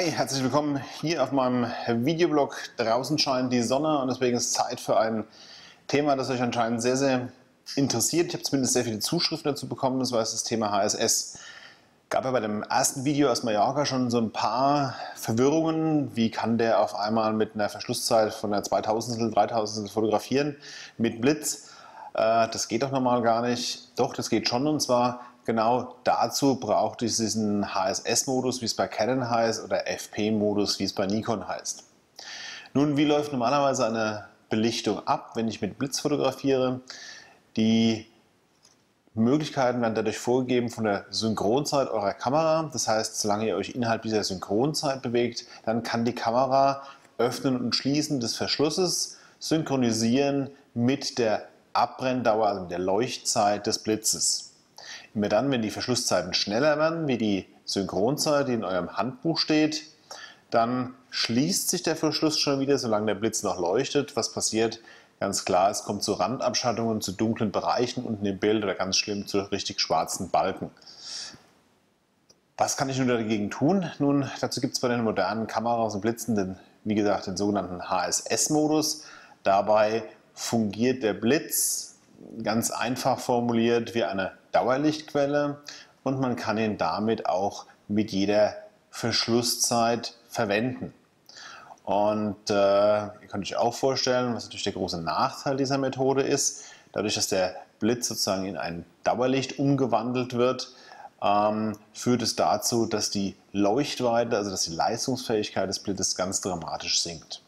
Hi, herzlich willkommen hier auf meinem Videoblog. Draußen scheint die Sonne und deswegen ist Zeit für ein Thema, das euch anscheinend sehr, sehr interessiert. Ich habe zumindest sehr viele Zuschriften dazu bekommen, das war das Thema HSS. Gab ja bei dem ersten Video aus Mallorca schon so ein paar Verwirrungen. Wie kann der auf einmal mit einer Verschlusszeit von einer 2000stel, 3000stel fotografieren mit Blitz? Das geht doch normal gar nicht. Doch, das geht schon, und zwar genau dazu braucht es diesen HSS-Modus, wie es bei Canon heißt, oder FP-Modus, wie es bei Nikon heißt. Nun, wie läuft normalerweise eine Belichtung ab, wenn ich mit Blitz fotografiere? Die Möglichkeiten werden dadurch vorgegeben von der Synchronzeit eurer Kamera. Das heißt, solange ihr euch innerhalb dieser Synchronzeit bewegt, dann kann die Kamera Öffnen und Schließen des Verschlusses synchronisieren mit der Abbrenndauer, also mit der Leuchtzeit des Blitzes. Immer dann, wenn die Verschlusszeiten schneller werden, wie die Synchronzeit, die in eurem Handbuch steht, dann schließt sich der Verschluss schon wieder, solange der Blitz noch leuchtet. Was passiert? Ganz klar, es kommt zu Randabschattungen, zu dunklen Bereichen unten im Bild oder ganz schlimm zu richtig schwarzen Balken. Was kann ich nun dagegen tun? Nun, dazu gibt es bei den modernen Kameras und Blitzen den sogenannten HSS-Modus. Dabei fungiert der Blitz, ganz einfach formuliert, wie eine Dauerlichtquelle, und man kann ihn damit auch mit jeder Verschlusszeit verwenden. Und ihr könnt euch auch vorstellen, was natürlich der große Nachteil dieser Methode ist, dadurch, dass der Blitz sozusagen in ein Dauerlicht umgewandelt wird, führt es dazu, dass die Leuchtweite, also dass die Leistungsfähigkeit des Blitzes ganz dramatisch sinkt.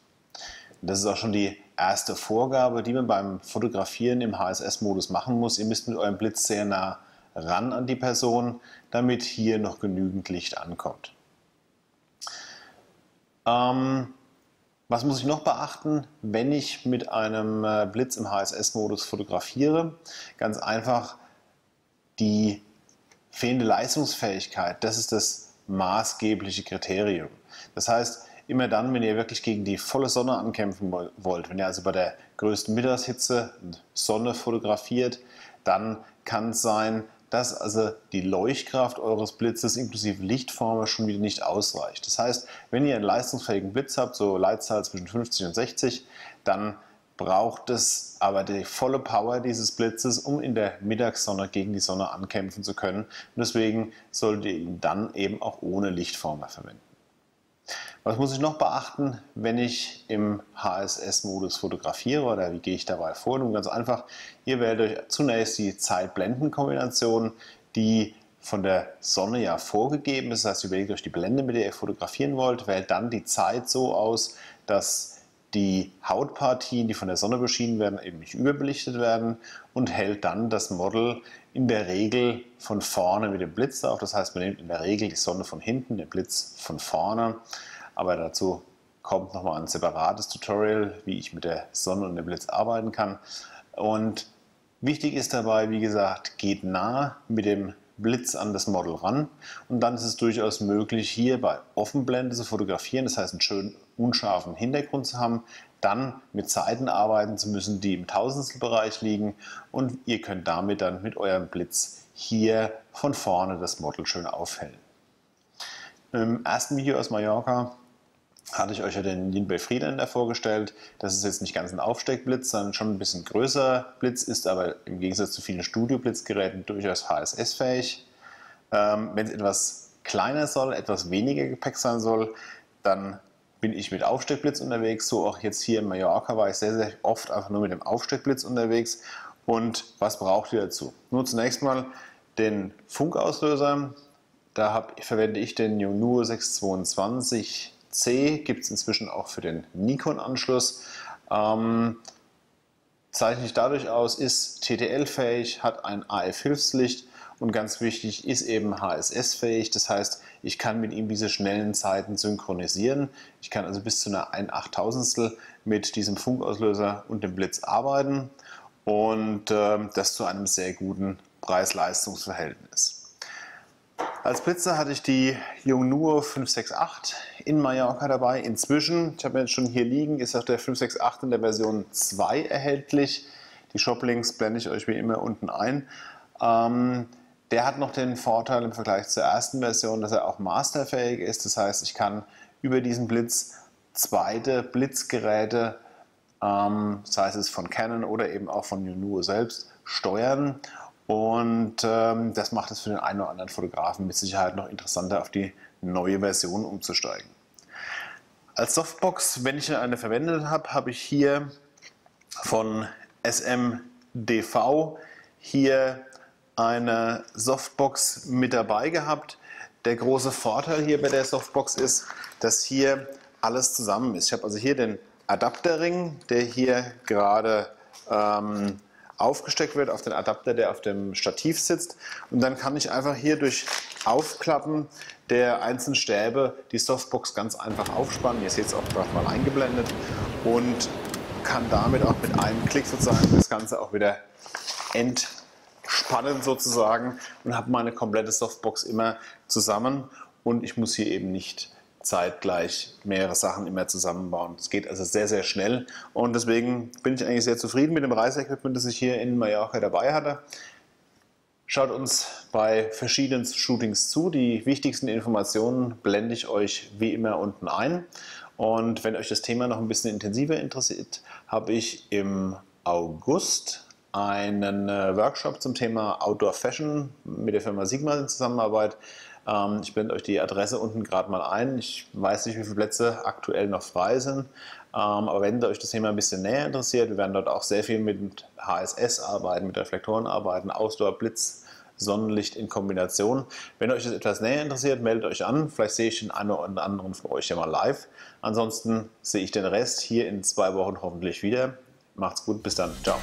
Und das ist auch schon die erste Vorgabe, die man beim Fotografieren im HSS-Modus machen muss. Ihr müsst mit eurem Blitz sehr nah ran an die Person, damit hier noch genügend Licht ankommt. Was muss ich noch beachten, wenn ich mit einem Blitz im HSS-Modus fotografiere? Ganz einfach, die fehlende Leistungsfähigkeit, das ist das maßgebliche Kriterium. Das heißt, immer dann, wenn ihr wirklich gegen die volle Sonne ankämpfen wollt, wenn ihr also bei der größten Mittagshitze Sonne fotografiert, dann kann es sein, dass also die Leuchtkraft eures Blitzes inklusive Lichtformen schon wieder nicht ausreicht. Das heißt, wenn ihr einen leistungsfähigen Blitz habt, so Leitzahl zwischen 50 und 60, dann braucht es aber die volle Power dieses Blitzes, um in der Mittagssonne gegen die Sonne ankämpfen zu können. Und deswegen solltet ihr ihn dann eben auch ohne Lichtformen verwenden. Was muss ich noch beachten, wenn ich im HSS-Modus fotografiere, oder wie gehe ich dabei vor? Nun, ganz einfach, ihr wählt euch zunächst die Zeit-Blenden-Kombination, die von der Sonne ja vorgegeben ist. Das heißt, ihr wählt euch die Blende, mit der ihr fotografieren wollt, wählt dann die Zeit so aus, dass die Hautpartien, die von der Sonne beschienen werden, eben nicht überbelichtet werden, und hält dann das Model in der Regel von vorne mit dem Blitz auf. Das heißt, man nimmt in der Regel die Sonne von hinten, den Blitz von vorne. Aber dazu kommt nochmal ein separates Tutorial, wie ich mit der Sonne und dem Blitz arbeiten kann. Und wichtig ist dabei, wie gesagt, geht nah mit dem Blitz an das Model ran, und dann ist es durchaus möglich, hier bei Offenblende zu fotografieren, das heißt einen schönen unscharfen Hintergrund zu haben, dann mit Zeiten arbeiten zu müssen, die im Tausendstelbereich liegen, und ihr könnt damit dann mit eurem Blitz hier von vorne das Model schön aufhellen. Im ersten Video aus Mallorca hatte ich euch ja den Lindbergh Friedan da vorgestellt. Das ist jetzt nicht ganz ein Aufsteckblitz, sondern schon ein bisschen größer Blitz, ist aber im Gegensatz zu vielen Studioblitzgeräten durchaus HSS-fähig. Wenn es etwas kleiner soll, etwas weniger Gepäck sein soll, dann bin ich mit Aufsteckblitz unterwegs. So auch jetzt hier in Mallorca war ich sehr, sehr oft einfach nur mit dem Aufsteckblitz unterwegs. Und was braucht ihr dazu? Nur zunächst mal den Funkauslöser. Da verwende ich den Yongnuo 622C, gibt es inzwischen auch für den Nikon-Anschluss. Zeichne ich dadurch aus, ist TTL-fähig, hat ein AF-Hilfslicht und ganz wichtig, ist eben HSS-fähig. Das heißt, ich kann mit ihm diese schnellen Zeiten synchronisieren. Ich kann also bis zu einer 1/8000stel mit diesem Funkauslöser und dem Blitz arbeiten, und das zu einem sehr guten Preis-Leistungs-Verhältnis. Als Blitze hatte ich die Yongnuo 568 in Mallorca dabei. Inzwischen, ich habe mir jetzt schon hier liegen, ist auch der 568 in der Version 2 erhältlich. Die Shoplinks blende ich euch wie immer unten ein. Der hat noch den Vorteil im Vergleich zur ersten Version, dass er auch masterfähig ist. Das heißt, ich kann über diesen Blitz zweite Blitzgeräte, sei es von Canon oder eben auch von Yongnuo selbst, steuern. Und das macht es für den einen oder anderen Fotografen mit Sicherheit noch interessanter, auf die neue Version umzusteigen. Als Softbox, wenn ich eine verwendet habe, habe ich hier von SMDV hier eine Softbox mit dabei gehabt. Der große Vorteil hier bei der Softbox ist, dass hier alles zusammen ist. Ich habe also hier den Adapterring, der hier gerade aufgesteckt wird auf den Adapter, der auf dem Stativ sitzt, und dann kann ich einfach hier durch Aufklappen der einzelnen Stäbe die Softbox ganz einfach aufspannen. Ihr seht es auch gerade mal eingeblendet und kann damit auch mit einem Klick sozusagen das Ganze auch wieder entspannen sozusagen und habe meine komplette Softbox immer zusammen und ich muss hier eben nicht zeitgleich mehrere Sachen immer zusammenbauen. Es geht also sehr, sehr schnell und deswegen bin ich eigentlich sehr zufrieden mit dem Reiseequipment, das ich hier in Mallorca dabei hatte. Schaut uns bei verschiedenen Shootings zu. Die wichtigsten Informationen blende ich euch wie immer unten ein. Und wenn euch das Thema noch ein bisschen intensiver interessiert, habe ich im August einen Workshop zum Thema Outdoor Fashion mit der Firma Sigma in Zusammenarbeit. Ich blende euch die Adresse unten gerade mal ein. Ich weiß nicht, wie viele Plätze aktuell noch frei sind. Aber wenn euch das Thema ein bisschen näher interessiert, wir werden dort auch sehr viel mit HSS arbeiten, mit Reflektoren arbeiten, Ausdauer, Blitz, Sonnenlicht in Kombination. Wenn euch das etwas näher interessiert, meldet euch an. Vielleicht sehe ich den einen oder anderen von euch ja mal live. Ansonsten sehe ich den Rest hier in 2 Wochen hoffentlich wieder. Macht's gut, bis dann. Ciao.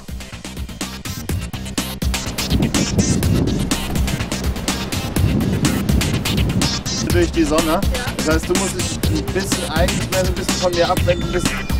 Durch die Sonne. Ja. Das heißt, du musst dich ein bisschen, eigentlich mehr so ein bisschen von mir ablenken,